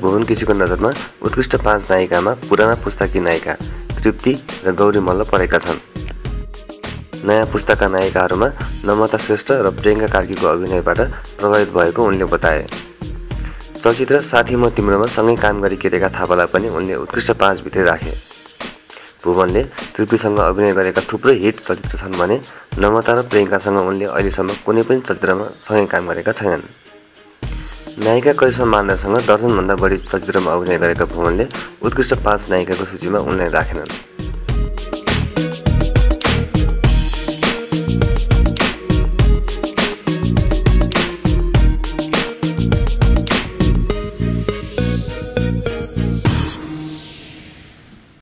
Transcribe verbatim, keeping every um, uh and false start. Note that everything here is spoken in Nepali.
भुवन केसीको नजरमा उत्कृष्ट पाँच नायिकामा पुराना पुस्ताकी नायिका तृप्ति र गौरी मल्ल परेका छन्। नयाँ पुस्ताका नायिकाहरूमा नम्रता श्रेष्ठ र प्रियङ्का कार्कीको अभिनयबाट प्रभावित भएको उनले बताए। चलचित्र साथी म तिम्रोमा सँगै काम गरी केरेका थापालाई पनि उनले उत्कृष्ट पाँच भित्र राखे। भुवनले तृप्तिसँग अभिनय गरेका थुप्रै हिट चलचित्र छन् भने नम्रता र प्रियङ्कासँग उनले अहिलेसम्म कुनै पनि चलचित्रमा सँगै काम गरेका छैनन्। नायिका करिश्मा मान्दासँग दर्जनभन्दा बढी चलचित्रमा अभिनय गरेका भुवनले उत्कृष्ट पाँच नायिकाको सूचीमा उनलाई राखेनन्।